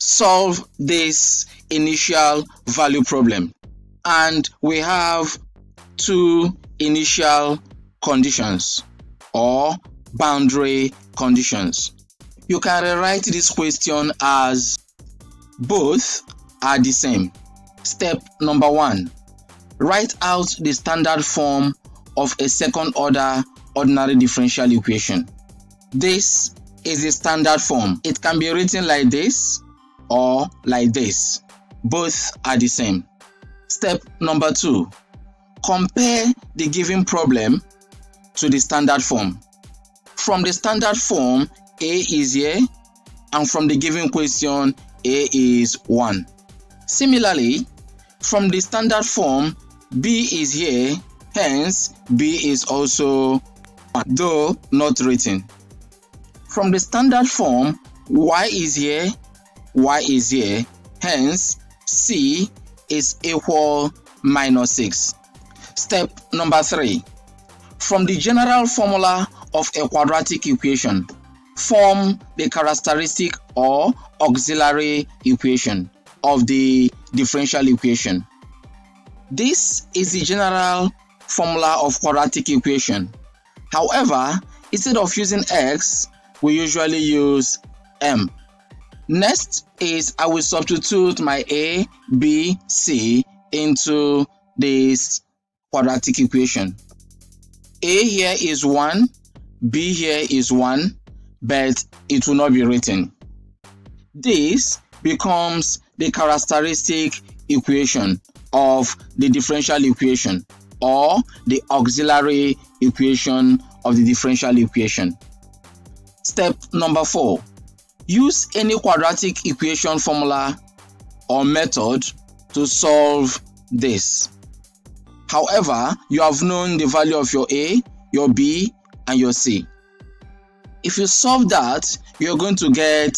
solve this initial value problem. And we have two initial conditions or boundary conditions. You can rewrite this question as both are the same. Step number one, write out the standard form of a second order ordinary differential equation. This is the standard form. It can be written like this or like this. Both are the same. Step number two, compare the given problem to the standard form. From the standard form, A is here, and from the given question, A is 1. Similarly, from the standard form, B is here, hence B is also 1, though not written. From the standard form, Y is here, hence C is equal minus 6. Step number 3. From the general formula of a quadratic equation, form the characteristic or auxiliary equation of the differential equation. This is the general formula of quadratic equation. However, instead of using X, we usually use M. Next is I will substitute my A, B, C into this quadratic equation. A here is 1, B here is 1, but it will not be written. This becomes the characteristic equation of the differential equation or the auxiliary equation of the differential equation. Step number 4. Use any quadratic equation formula or method to solve this. However, you have known the value of your A, your B, and your C. If you solve that, you're going to get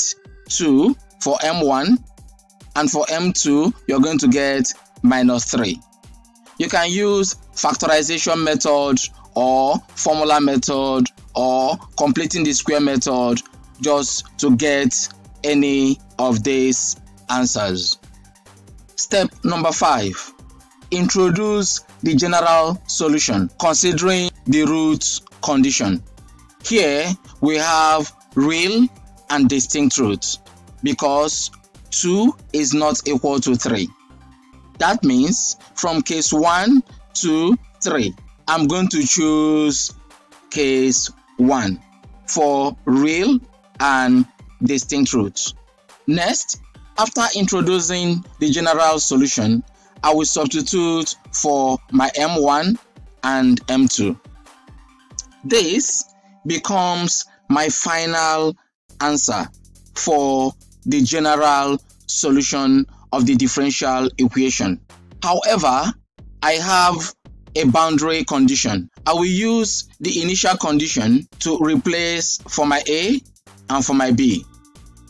2 for M1, and for M2, you're going to get minus 3. You can use factorization method or formula method or completing the square method just to get any of these answers. Step number 5. Introduce the general solution considering the root condition. Here we have real and distinct roots because 2 is not equal to 3. That means from case 1 to 3, I'm going to choose case 1 for real and distinct roots. Next, after introducing the general solution, I will substitute for my M1 and M2. This becomes my final answer for the general solution of the differential equation. However, I have a boundary condition. I will use the initial condition to replace for my A and for my B,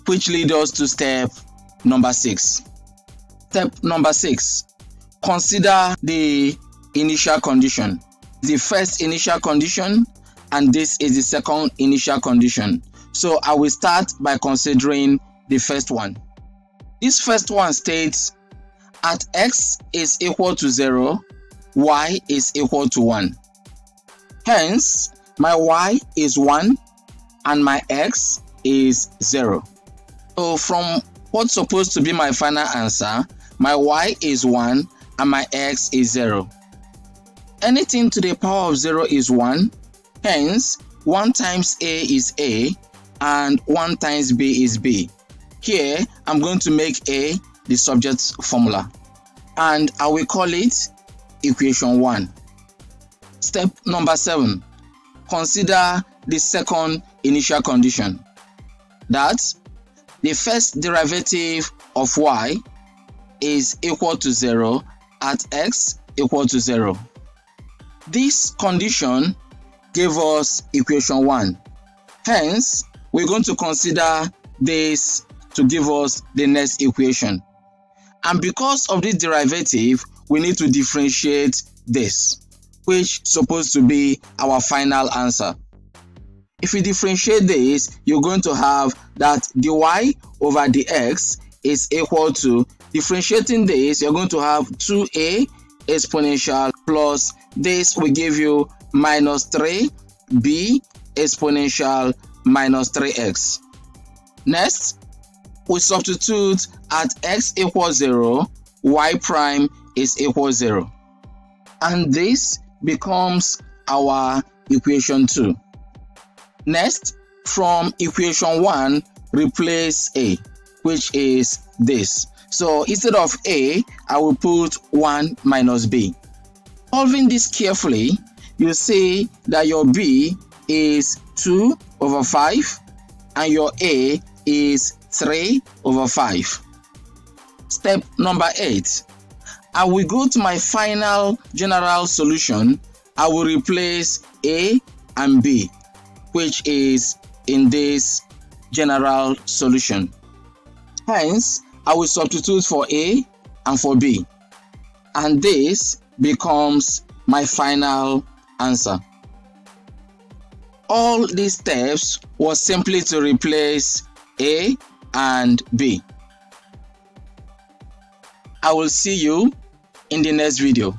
which leads us to step number 6. Step number 6. Consider the initial condition. The first initial condition and this is the second initial condition. So I will start by considering the first one. This first one states at X is equal to 0, Y is equal to 1. Hence, my Y is 1 and my X is 0. So from what's supposed to be my final answer, my Y is 1 and my X is 0. Anything to the power of 0 is 1. Hence, 1 times A is A and 1 times B is B. Here, I'm going to make A the subject formula and I will call it equation 1. Step number 7. Consider the second initial condition. That the first derivative of Y is equal to 0 at X equal to 0. This condition gave us equation 1. Hence, we're going to consider this to give us the next equation. And because of this derivative, we need to differentiate this, which is supposed to be our final answer. If you differentiate this, you're going to have that dy over dx is equal to, differentiating this, you're going to have 2a exponential plus this will give you minus 3b exponential minus 3x. Next, we substitute at x equals 0, y prime is equal 0. And this becomes our equation 2. Next, from equation 1, replace a, which is this. So instead of a, I will put 1 minus b. Solving this carefully, you see that your b is 2 over 5 and your a is 3 over 5. Step number 8. I will go to my final general solution. I will replace a and b, which is in this general solution. Hence, I will substitute for a and for b. And this becomes my final answer. All these steps were simply to replace a and b. I will see you in the next video.